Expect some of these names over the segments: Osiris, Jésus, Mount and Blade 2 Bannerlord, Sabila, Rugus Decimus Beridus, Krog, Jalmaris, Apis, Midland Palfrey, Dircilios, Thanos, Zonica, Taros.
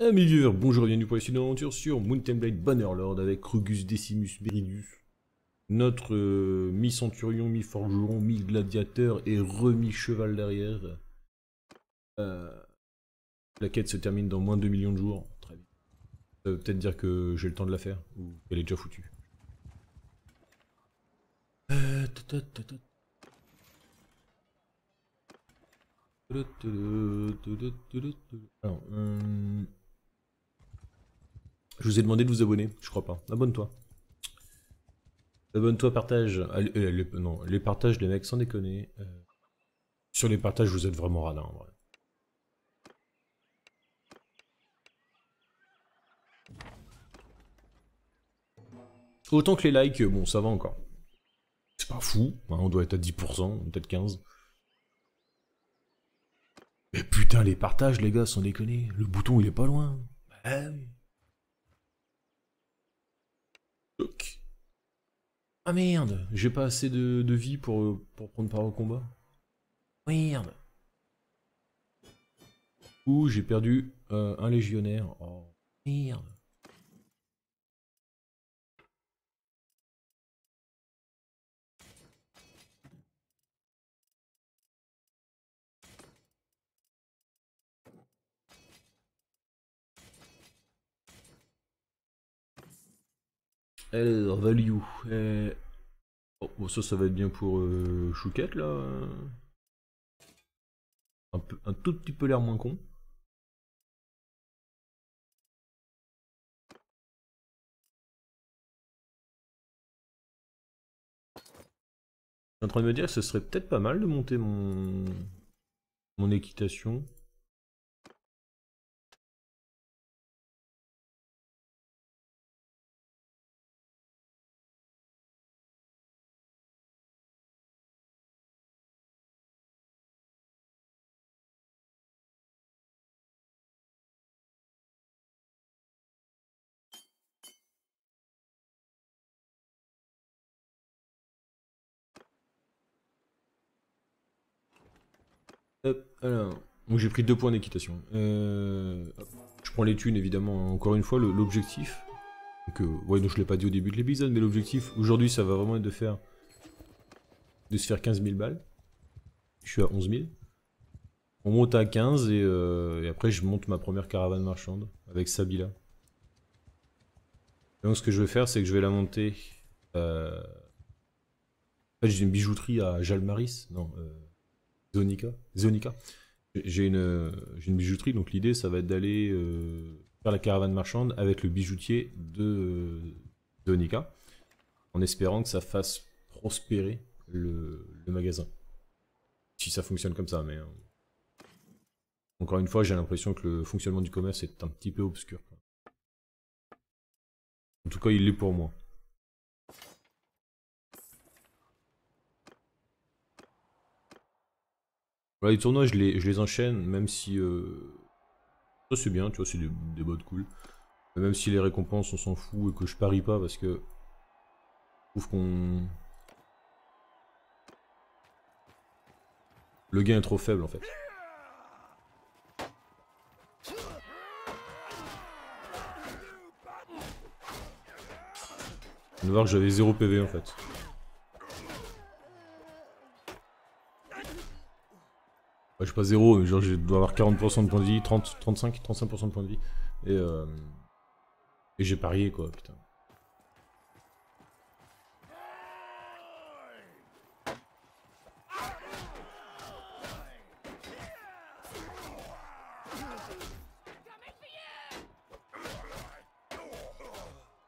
Amis viewers, bonjour et bienvenue pour la suite de l'aventure sur Mount and Blade Bannerlord avec Rugus Decimus Beridus. Notre mi-centurion, mi-forgeron, mi-gladiateur et re-mi-cheval derrière. La quête se termine dans moins de 2 millions de jours. Très bien. Ça veut peut-être dire que j'ai le temps de la faire ou qu'elle est déjà foutue. Alors, je vous ai demandé de vous abonner, je crois pas. Abonne-toi. Abonne-toi, partage. Non, les partages, les mecs, sans déconner. Sur les partages, vous êtes vraiment radins, en vrai. Autant que les likes, bon, ça va encore. C'est pas fou, hein, on doit être à 10%, peut-être 15%. Mais putain, les partages, les gars, sans déconner. Le bouton, il est pas loin. Toc. Ah merde, j'ai pas assez de vie pour prendre part au combat. Merde. Ouh, j'ai perdu un légionnaire. Oh merde. Alors, value. Oh, ça va être bien pour Chouquette, là. Un tout petit peu l'air moins con. Je suis en train de me dire que ce serait peut-être pas mal de monter mon équitation. Alors, donc j'ai pris 2 points d'équitation. Je prends les thunes évidemment, encore une fois, l'objectif. Ouais, donc je l'ai pas dit au début de l'épisode, mais l'objectif aujourd'hui ça va vraiment être de se faire 15 000 balles. Je suis à 11 000. On monte à 15 et après je monte ma première caravane marchande avec Sabila. Donc ce que je vais faire, c'est que je vais la monter. En fait, j'ai une bijouterie à Jalmaris. Non. Zonica. J'ai une bijouterie, donc l'idée ça va être d'aller faire la caravane marchande avec le bijoutier de Zonica, en espérant que ça fasse prospérer le magasin. Si ça fonctionne comme ça, mais... Encore une fois, j'ai l'impression que le fonctionnement du commerce est un petit peu obscur. En tout cas, il l'est pour moi. Voilà, les tournois, je les enchaîne, même si... Ça c'est bien, tu vois, c'est des bots cool. Mais même si les récompenses, on s'en fout et que je parie pas parce que... Je trouve qu'on... Le gain est trop faible, en fait. On va voir que j'avais 0 PV, en fait. Ouais, je suis pas 0, mais genre je dois avoir 40% de points de vie, 35% de points de vie. Et j'ai parié quoi, putain.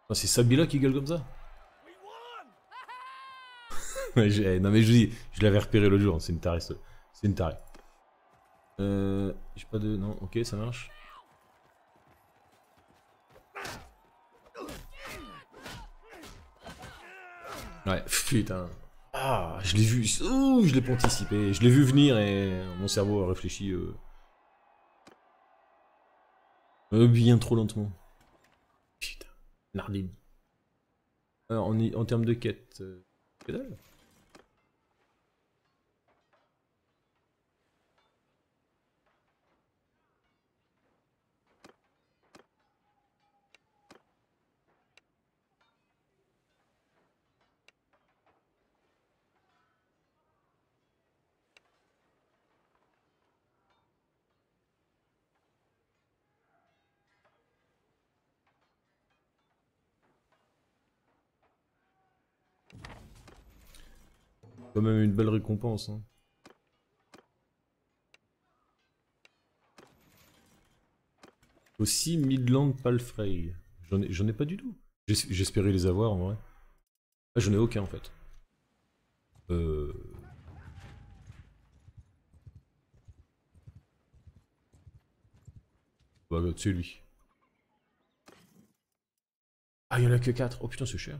Ah, c'est Sabila qui gueule comme ça. Non mais je dis, je l'avais repéré l'autre jour, c'est une tarée. C'est une tarée. J'ai pas de... Non, ok, ça marche. Ouais, putain. Ah, je l'ai vu. Ouh, je l'ai pas anticipé. Je l'ai vu venir et mon cerveau a réfléchi. Bien trop lentement. Putain, nardine. Alors, en termes de quête... Que dalle. Quand même une belle récompense. Hein. Aussi Midland Palfrey. J'en ai pas du tout. J'espérais les avoir en vrai. Ah, j'en ai aucun en fait. Bah, c'est lui. Ah, il y en a que 4. Oh putain, c'est cher.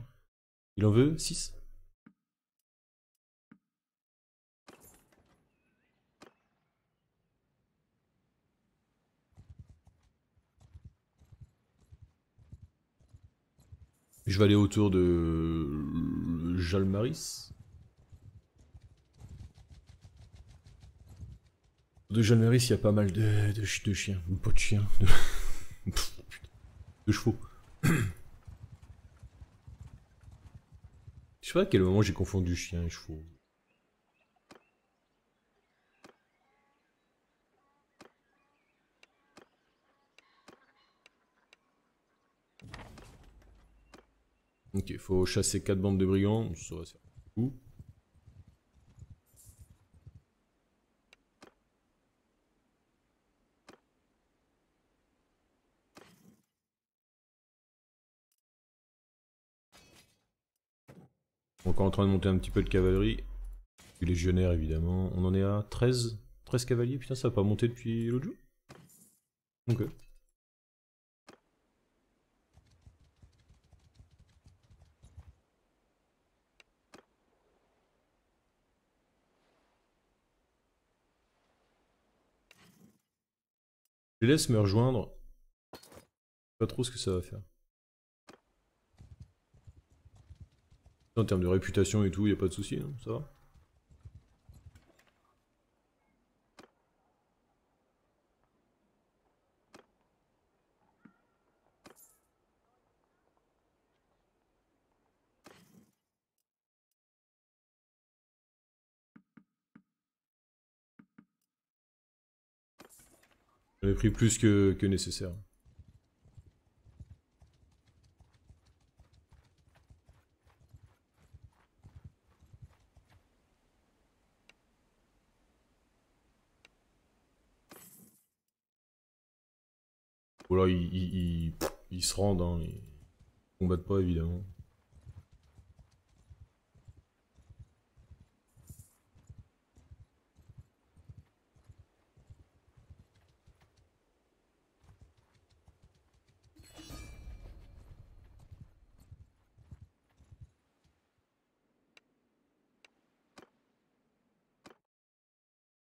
Il en veut 6. Je vais aller autour de Jalmaris. De Jalmaris, il y a pas mal de chiens. Pas de chiens. De chevaux. Je sais pas à quel moment j'ai confondu chien et chevaux. Ok, faut chasser 4 bandes de brigands, ça va servir beaucoup. Encore en train de monter un petit peu de cavalerie. Du légionnaire évidemment. On en est à 13 cavaliers, putain ça a pas monté depuis l'autre jour. Ok. Je les laisse me rejoindre. Je sais pas trop ce que ça va faire. En termes de réputation et tout, y a pas de souci, non, ça va. J'en ai pris plus que nécessaire. Ou alors ils se rendent, hein, ils combattent pas évidemment.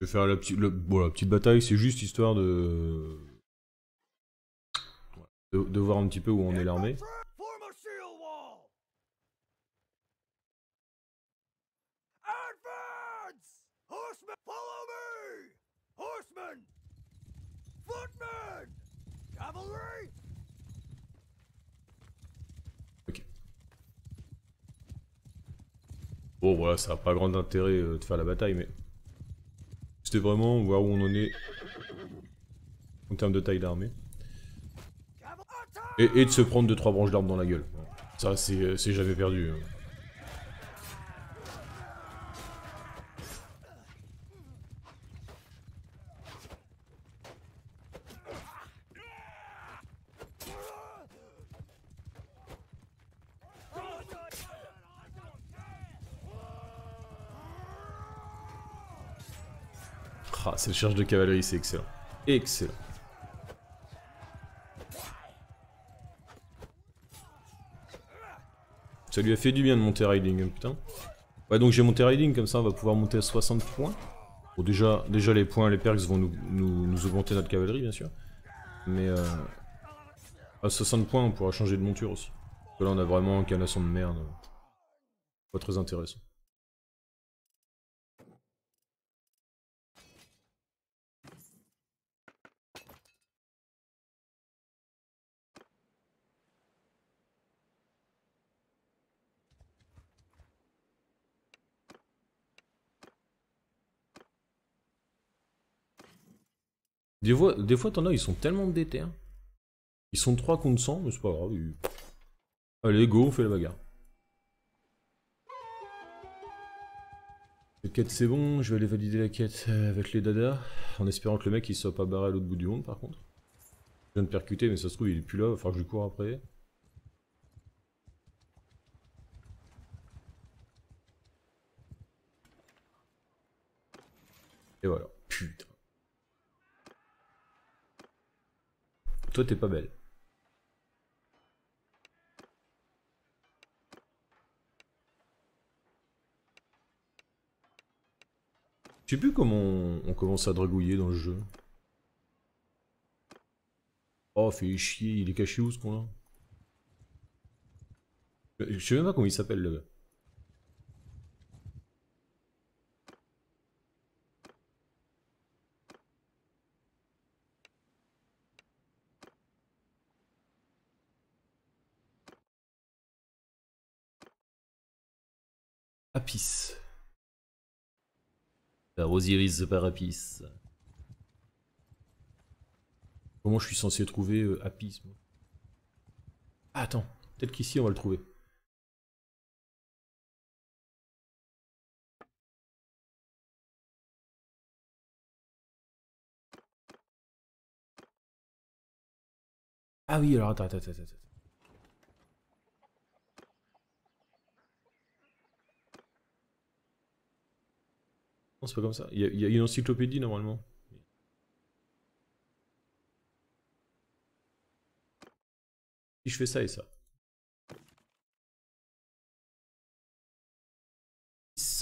Je vais faire la petite bataille, c'est juste histoire de... De voir un petit peu où on est l'armée. Ok. Bon voilà, ça n'a pas grand intérêt de faire la bataille, mais... C'était vraiment voir où on en est en termes de taille d'armée. Et de se prendre 2-3 branches d'armes dans la gueule. Ça, c'est jamais perdu. Ah, cette charge de cavalerie, c'est excellent. Excellent. Ça lui a fait du bien de monter riding, putain. Ouais, donc j'ai monté riding, comme ça on va pouvoir monter à 60 points. Bon, déjà les points, les perks vont nous augmenter notre cavalerie, bien sûr. Mais à 60 points, on pourra changer de monture aussi. Parce que là, on a vraiment un canasson de merde. Pas très intéressant. Des fois t'en as, ils sont tellement déter. Hein. Ils sont 3 contre 100, mais c'est pas grave. Allez, go, on fait la bagarre. La quête c'est bon, je vais aller valider la quête avec les dadas, en espérant que le mec il soit pas barré à l'autre bout du monde par contre. Je viens de percuter mais ça se trouve il est plus là, va falloir que je cours après. Et voilà, putain. Toi t'es pas belle. Je sais plus comment on commence à dragouiller dans le jeu. Oh, fait chier, il est caché où ce qu'on a? Je sais même pas comment il s'appelle le gars. Apis. Osiris par Apis. Comment je suis censé trouver Apis moi? Ah, attends, peut-être qu'ici on va le trouver. Ah oui, alors attends. Non, c'est pas comme ça. Il y a une encyclopédie normalement. Si je fais ça et ça.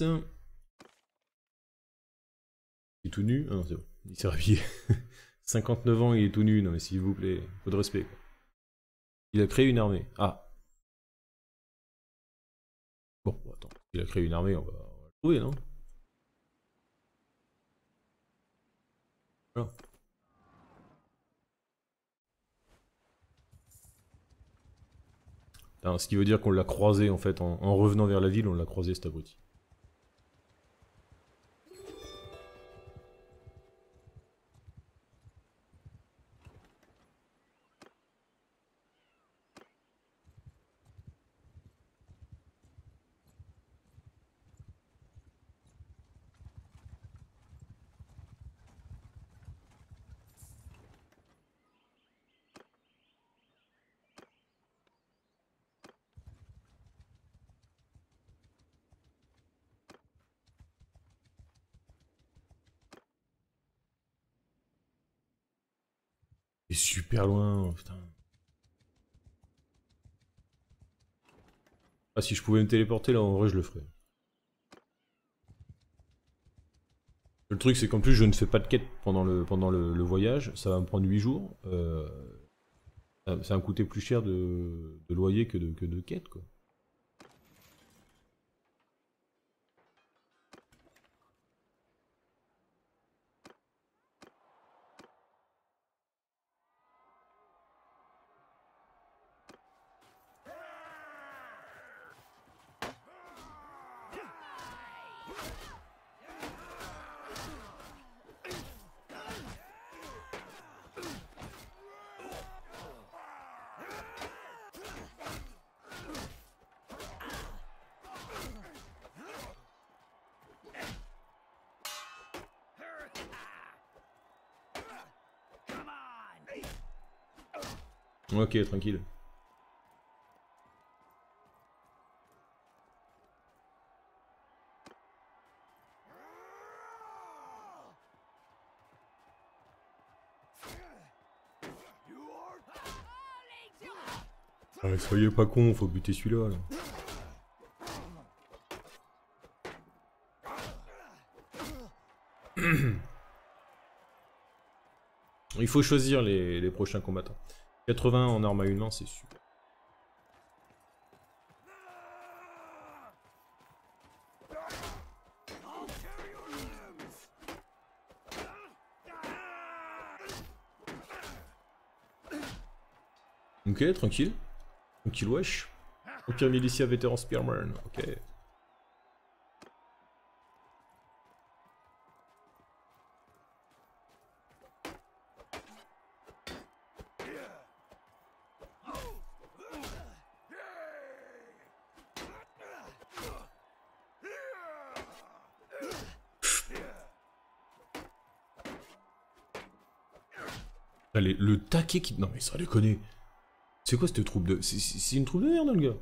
Il est tout nu. Ah non, c'est bon. Il s'est rhabillé. 59 ans, il est tout nu. Non, mais s'il vous plaît, faut de respect, quoi. Il a créé une armée. Ah. Bon, attends. Il a créé une armée, on va la trouver, non? Oh. Attends, ce qui veut dire qu'on l'a croisé en fait, en revenant vers la ville, on l'a croisé cet abruti. Il est super loin, putain. Ah, si je pouvais me téléporter là, en vrai, je le ferais. Le truc, c'est qu'en plus, je ne fais pas de quête pendant le voyage. Ça va me prendre 8 jours. Ça va me coûter plus cher de loyer que de quête, quoi. Ok, tranquille. Allez, soyez pas con, faut buter celui-là. Là. Il faut choisir les prochains combattants. 80 en arme à une main, c'est super. Ok, tranquille. Tranquille, wesh. Ok, militia vétéran Spearman. Ok. Allez, le taquet qui... Non mais ça déconne. C'est quoi cette troupe de... C'est une troupe de merde, le gars.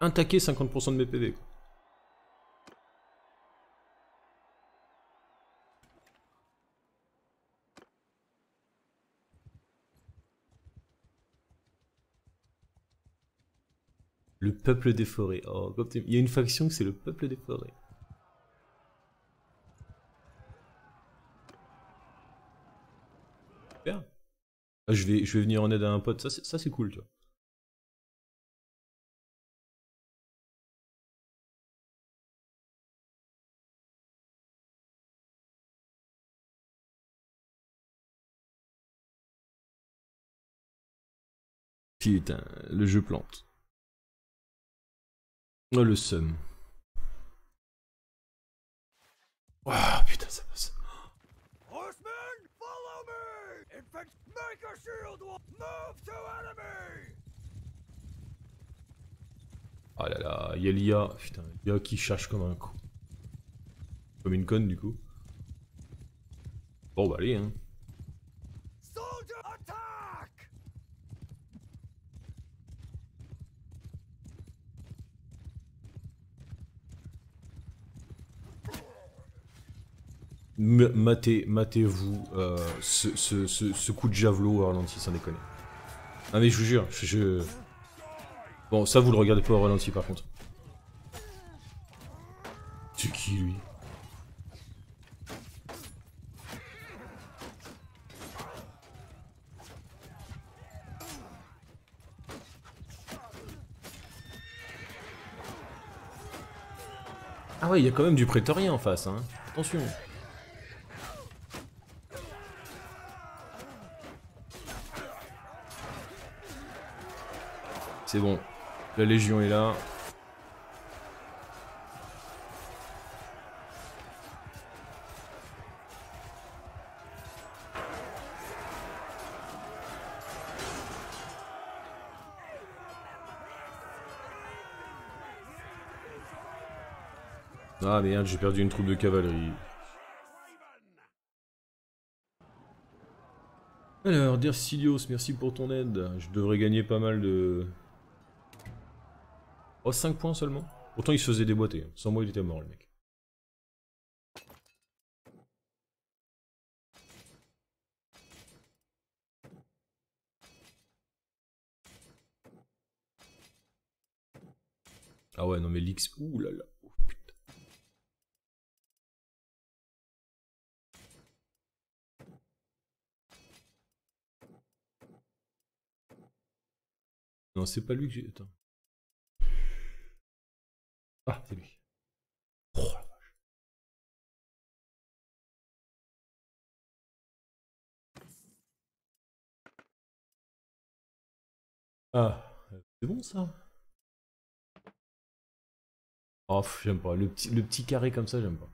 Un taquet, 50% de mes PV. Le peuple des forêts. Oh, il y a une faction que c'est le peuple des forêts. Super. Ah, je vais venir en aide à un pote. Ça c'est cool, tu vois. Putain, le jeu plante. Oh, le seum. Oh putain, ça passe. Horsemen, follow me! Infect, make a shield wall! Move to enemy! Oh là là, il y a l'IA. Putain, l'IA qui cherche comme un con. Comme une conne, du coup. Bon, bah allez, hein. Soldier, attack! Matez-vous ce coup de javelot au ralenti, sans déconner. Ah mais je vous jure, Bon, ça vous le regardez pas au ralenti par contre. C'est qui lui? Ah ouais, il y a quand même du prétorien en face, hein. Attention. C'est bon, la Légion est là. Ah merde, j'ai perdu une troupe de cavalerie. Alors, Dircilios, merci pour ton aide. Je devrais gagner pas mal de... Oh, 5 points seulement. Pourtant il se faisait déboîter, sans moi il était mort le mec. Ah ouais non mais l'X... Ouh là là. Oh, putain. Non c'est pas lui que j'ai... Attends. Ah, c'est lui. Oh la vache. Ah, c'est bon ça. Oh, j'aime pas. Le petit carré comme ça, j'aime pas.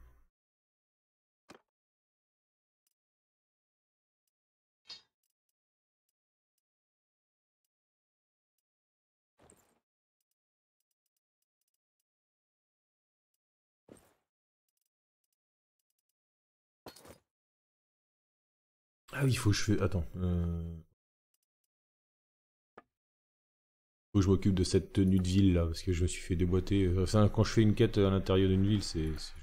Ah oui, il faut que je fais... Attends. Faut que je m'occupe de cette tenue de ville là, parce que je me suis fait déboîter. Enfin, quand je fais une quête à l'intérieur d'une ville, c'est juste...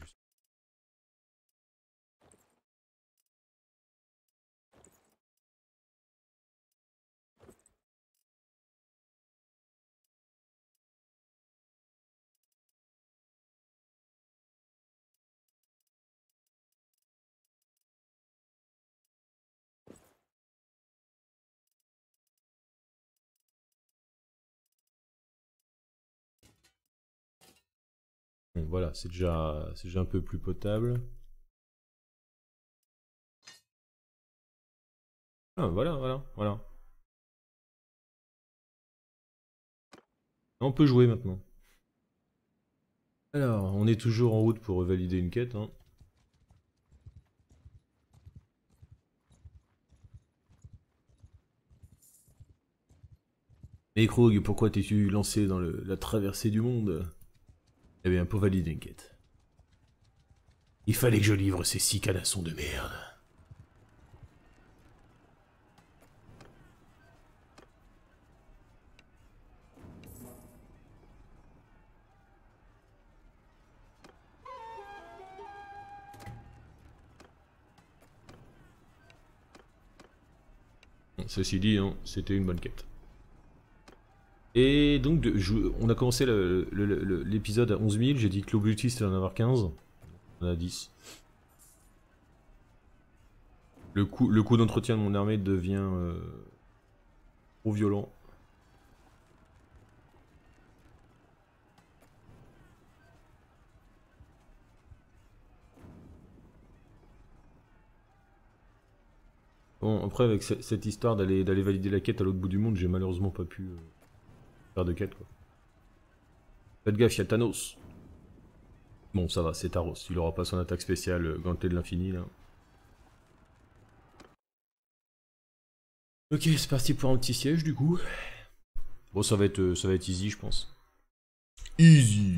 Bon, voilà, c'est déjà un peu plus potable. Ah, voilà. On peut jouer maintenant. Alors, on est toujours en route pour valider une quête, hein. Mais Krog, pourquoi t'es-tu lancé dans la traversée du monde ? Eh bien, pour valider une quête. Il fallait que je livre ces 6 canassons de merde. Ceci dit, hein, c'était une bonne quête. Et donc, on a commencé l'épisode à 11 000. J'ai dit que l'objectif c'était d'en avoir 15. On en a 10. Le coût d'entretien de mon armée devient trop violent. Bon, après, avec cette histoire d'aller valider la quête à l'autre bout du monde, j'ai malheureusement pas pu faire de quête, quoi. Faites gaffe, il y a Thanos. Bon, ça va, c'est Taros. Il aura pas son attaque spéciale gantelée de l'infini, là. Ok, c'est parti pour un petit siège, du coup. Bon, ça va être easy, je pense. Easy!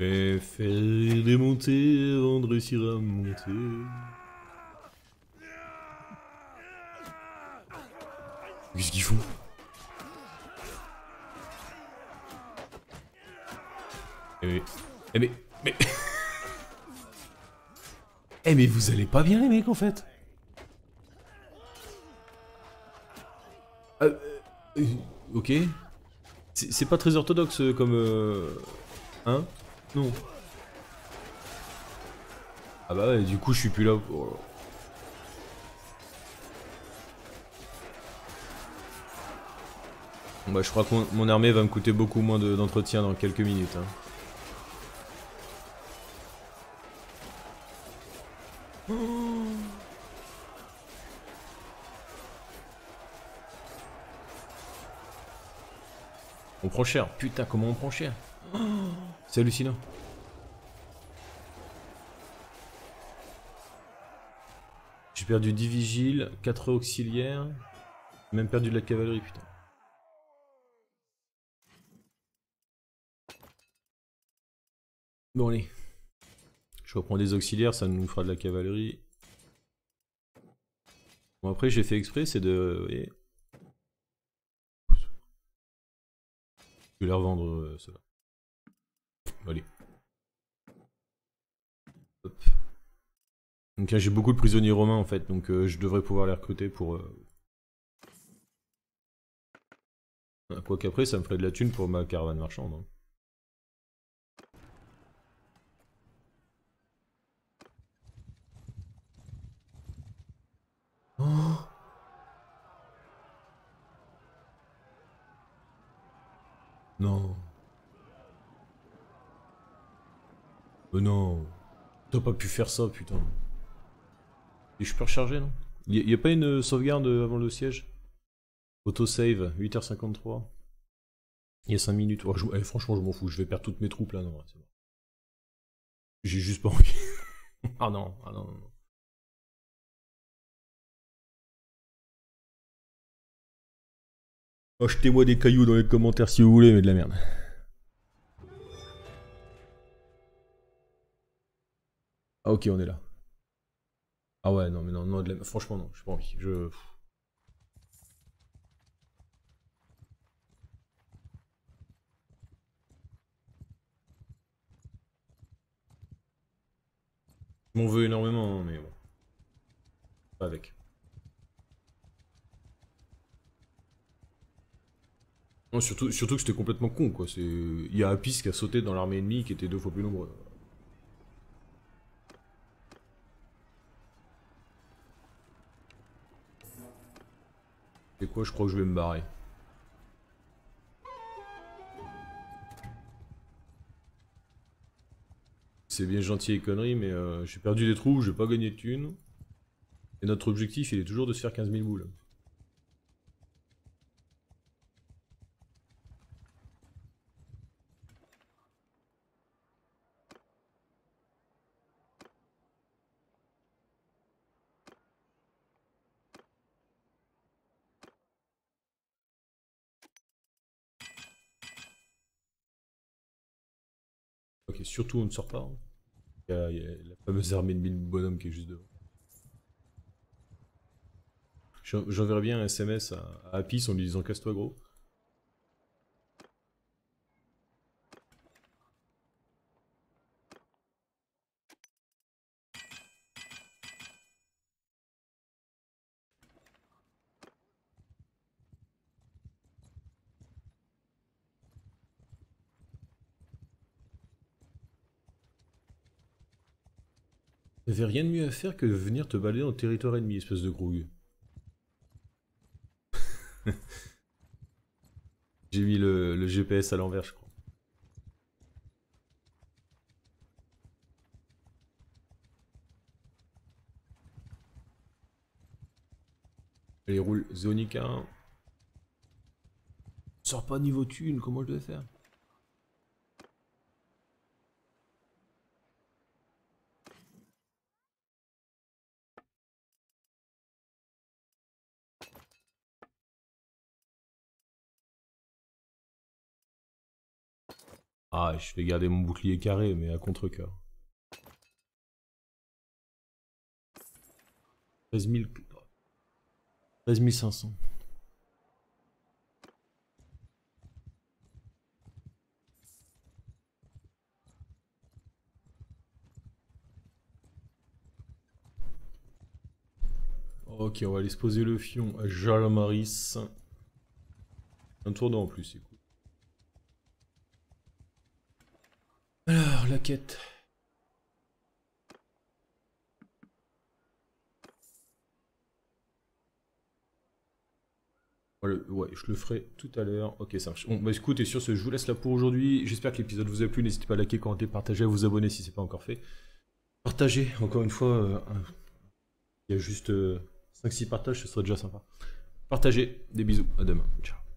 Et faire démonter avant de réussir à monter. Qu'est-ce qu'ils font? Eh mais vous allez pas bien les mecs en fait. Ok. C'est pas très orthodoxe comme... Hein? Non. Ah bah ouais, du coup je suis plus là pour... Bon bah je crois que mon armée va me coûter beaucoup moins d'entretien dans quelques minutes. Hein. On prend cher, putain comment on prend cher. C'est hallucinant. J'ai perdu 10 vigiles, 4 auxiliaires, même perdu de la cavalerie, putain. Bon allez, je reprends des auxiliaires, ça nous fera de la cavalerie. Bon après j'ai fait exprès, c'est de... Je vais les revendre cela. Allez. Hop. Donc j'ai beaucoup de prisonniers romains en fait, donc je devrais pouvoir les recruter pour... Quoi qu'après ça me ferait de la thune pour ma caravane marchande. Hein. Oh. Non. Oh non, t'as pas pu faire ça putain. Et je peux recharger non? Y'a pas une sauvegarde avant le siège? Autosave, 8h53. Il y a 5 minutes. Oh, eh, franchement je m'en fous, je vais perdre toutes mes troupes là, non, c'est bon. J'ai juste pas envie. Ah non, ah non, non. Achetez-moi des cailloux dans les commentaires si vous voulez, mais de la merde. Ah ok on est là. Ah ouais non mais non, non de la... franchement non, j'ai pas envie. Je... Je m'en veux énormément hein, mais bon. Pas avec. Non, surtout que c'était complètement con quoi, c'est... Il y a Apis qui a sauté dans l'armée ennemie qui était 2 fois plus nombreux. C'est quoi, je crois que je vais me barrer. C'est bien gentil et conneries, mais j'ai perdu des trous, j'ai pas gagné de thunes. Et notre objectif, il est toujours de se faire 15 000 boules. Ok, surtout on ne sort pas. Hein. Il y a la fameuse armée de 1000 bonhommes qui est juste devant. J'enverrai bien un SMS à Apis en lui disant casse-toi gros. T'avais rien de mieux à faire que de venir te balader en territoire ennemi, espèce de grouille. J'ai mis le GPS à l'envers, je crois. Allez, roule Zonica. Hein. Sors pas niveau thune, comment je devais faire? Ah, je vais garder mon bouclier carré, mais à contre-cœur. 13 500. Ok, on va aller se poser le fion à Jalmaris. Un tournant en plus, c'est cool. Alors, la quête. Ouais, je le ferai tout à l'heure. Ok, ça marche. Bon, bah écoutez, sur ce, je vous laisse là pour aujourd'hui. J'espère que l'épisode vous a plu. N'hésitez pas à liker, commenter, partager, à vous abonner si ce n'est pas encore fait. Partagez, encore une fois. Il y a juste 5-6 partages, ce serait déjà sympa. Partagez, des bisous, à demain. Ciao.